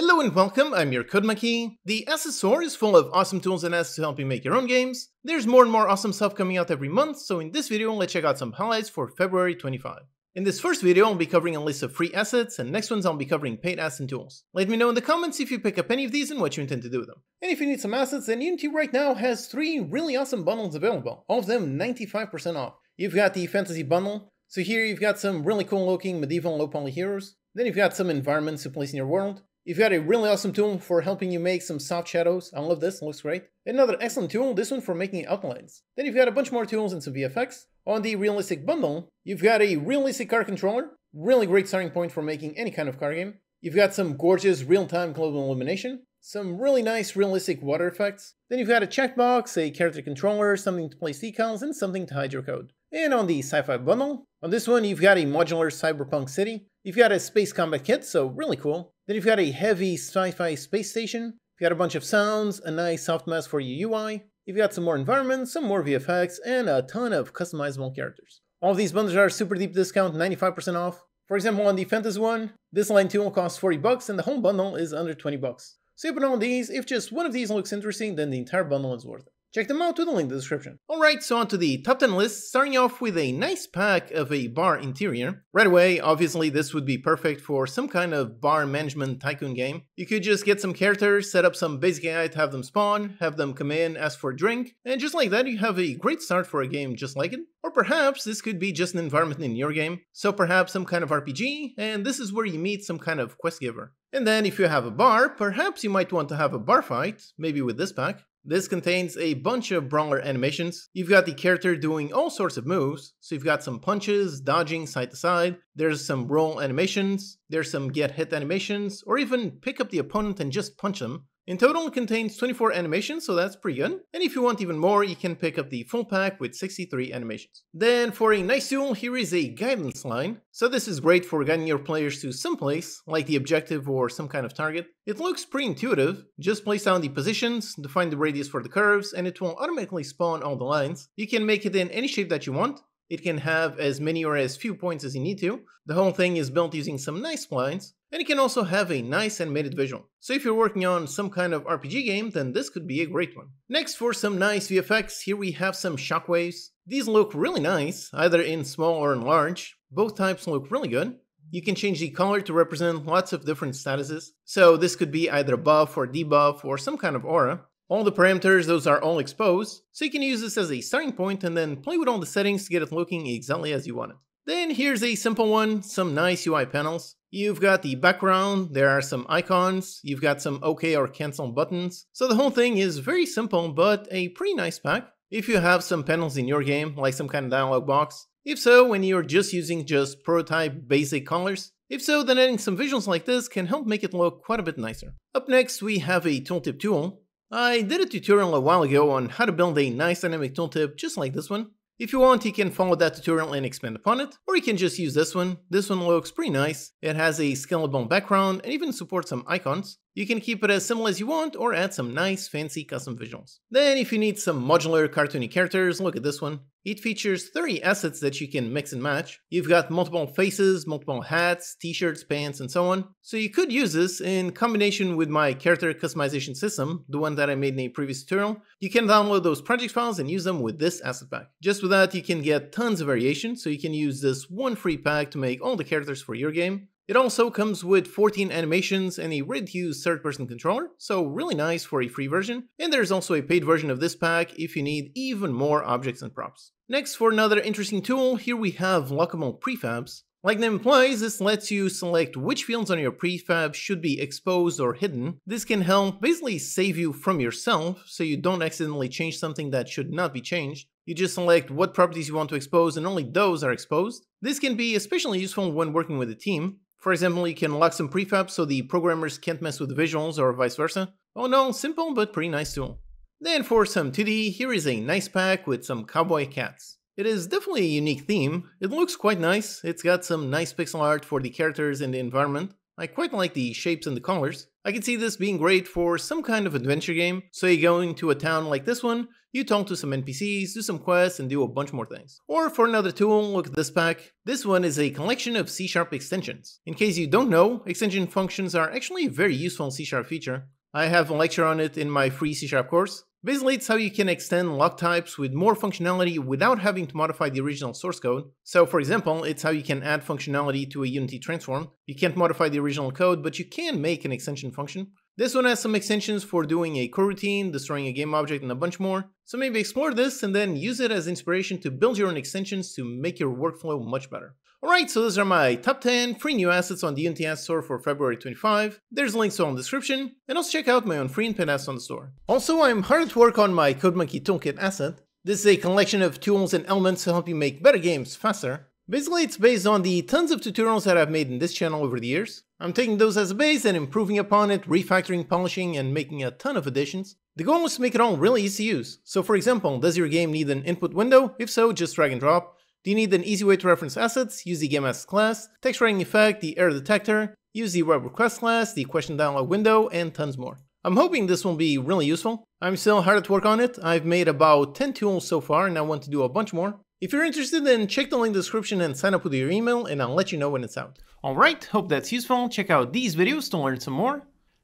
Hello and welcome, I'm your Code Monkey. The Asset Store is full of awesome tools and assets to help you make your own games. There's more and more awesome stuff coming out every month, so in this video let's check out some highlights for February 25. In this first video, I'll be covering a list of free assets, and next ones I'll be covering paid assets and tools. Let me know in the comments if you pick up any of these and what you intend to do with them. And if you need some assets, then Unity right now has 3 really awesome bundles available, all of them 95% off. You've got the Fantasy Bundle, so here you've got some really cool looking medieval low poly heroes, then you've got some environments to place in your world, you've got a really awesome tool for helping you make some soft shadows, I love this, looks great. Another excellent tool, this one for making outlines. Then you've got a bunch more tools and some VFX. On the realistic bundle, you've got a realistic car controller, really great starting point for making any kind of car game. You've got some gorgeous real-time global illumination, some really nice realistic water effects. Then you've got a checkbox, a character controller, something to place decals, and something to hide your code. And on the sci-fi bundle, on this one you've got a modular cyberpunk city, you've got a space combat kit, so really cool. Then you've got a heavy sci-fi space station, you've got a bunch of sounds, a nice soft mask for your UI, you've got some more environments, some more VFX, and a ton of customizable characters. All of these bundles are super deep discount, 95% off. For example, on the Fantasy one, this line tool costs 40 bucks and the whole bundle is under 20 bucks. So you put all these, if just one of these looks interesting, then the entire bundle is worth it. Check them out with the link in the description. Alright, so onto the top 10 list, starting off with a nice pack of a bar interior. Right away, obviously this would be perfect for some kind of bar management tycoon game. You could just get some characters, set up some basic AI to have them spawn, have them come in, ask for a drink, and just like that you have a great start for a game just like it. Or perhaps this could be just an environment in your game, so perhaps some kind of RPG, and this is where you meet some kind of quest giver. And then if you have a bar, perhaps you might want to have a bar fight, maybe with this pack. This contains a bunch of brawler animations. You've got the character doing all sorts of moves, so you've got some punches, dodging side to side, there's some roll animations, there's some get hit animations, or even pick up the opponent and just punch them. In total it contains 24 animations, so that's pretty good, and if you want even more you can pick up the full pack with 63 animations. Then for a nice tool, here is a guidance line. So this is great for guiding your players to some place, like the objective or some kind of target. It looks pretty intuitive, just place down the positions, define the radius for the curves, and it will automatically spawn all the lines. You can make it in any shape that you want, it can have as many or as few points as you need to. The whole thing is built using some nice splines, and it can also have a nice animated visual. So if you're working on some kind of RPG game, then this could be a great one. Next, for some nice VFX, here we have some shockwaves. These look really nice, either in small or in large. Both types look really good. You can change the color to represent lots of different statuses. So this could be either a buff or debuff or some kind of aura. All the parameters, those are all exposed, so you can use this as a starting point and then play with all the settings to get it looking exactly as you want it. Then here's a simple one, some nice UI panels. You've got the background, there are some icons, you've got some OK or cancel buttons. So the whole thing is very simple, but a pretty nice pack. If you have some panels in your game, like some kind of dialog box, if so, when you're just using just prototype basic colors, if so, then adding some visuals like this can help make it look quite a bit nicer. Up next, we have a tooltip tool. I did a tutorial a while ago on how to build a nice dynamic tooltip just like this one. If you want, you can follow that tutorial and expand upon it, or you can just use this one. This one looks pretty nice, it has a scalable background and even supports some icons. You can keep it as simple as you want or add some nice fancy custom visuals. Then if you need some modular cartoony characters, look at this one. It features 30 assets that you can mix and match. You've got multiple faces, multiple hats, t-shirts, pants, and so on. So you could use this in combination with my character customization system, the one that I made in a previous tutorial. You can download those project files and use them with this asset pack. Just with that, you can get tons of variation, so you can use this one free pack to make all the characters for your game. It also comes with 14 animations and a red-hued third-person controller, so really nice for a free version. And there's also a paid version of this pack if you need even more objects and props. Next, for another interesting tool, here we have lockable prefabs. Like the name implies, this lets you select which fields on your prefab should be exposed or hidden. This can help basically save you from yourself, so you don't accidentally change something that should not be changed. You just select what properties you want to expose and only those are exposed. This can be especially useful when working with a team. For example, you can lock some prefabs so the programmers can't mess with the visuals or vice versa. All in all, simple but pretty nice tool. Then for some 2D, here is a nice pack with some cowboy cats. It is definitely a unique theme, it looks quite nice, it's got some nice pixel art for the characters and the environment. I quite like the shapes and the colors. I can see this being great for some kind of adventure game. So you go into a town like this one, you talk to some NPCs, do some quests, and do a bunch more things. Or for another tool, look at this pack. This one is a collection of C# extensions. In case you don't know, extension functions are actually a very useful C# feature. I have a lecture on it in my free C# course. Basically, it's how you can extend lock types with more functionality without having to modify the original source code. So for example, it's how you can add functionality to a Unity transform. You can't modify the original code, but you can make an extension function. This one has some extensions for doing a coroutine, destroying a game object, and a bunch more. So maybe explore this and then use it as inspiration to build your own extensions to make your workflow much better. Alright, so those are my top 10 free new assets on the Unity Asset Store for February 25. There's links all in the description, and also check out my own free and paid assets on the store. Also, I'm hard at work on my Code Monkey Toolkit asset. This is a collection of tools and elements to help you make better games faster. Basically, it's based on the tons of tutorials that I've made in this channel over the years. I'm taking those as a base and improving upon it, refactoring, polishing, and making a ton of additions. The goal is to make it all really easy to use. So for example, does your game need an input window? If so, just drag and drop. Do you need an easy way to reference assets? Use the GameAssets class, text writing effect, the error detector, use the web request class, the question dialog window, and tons more. I'm hoping this will be really useful. I'm still hard at work on it. I've made about 10 tools so far, and I want to do a bunch more. If you're interested, then check the link in the description and sign up with your email, and I'll let you know when it's out. Alright, hope that's useful. Check out these videos to learn some more.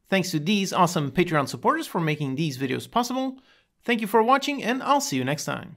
Thanks to these awesome Patreon supporters for making these videos possible. Thank you for watching, and I'll see you next time.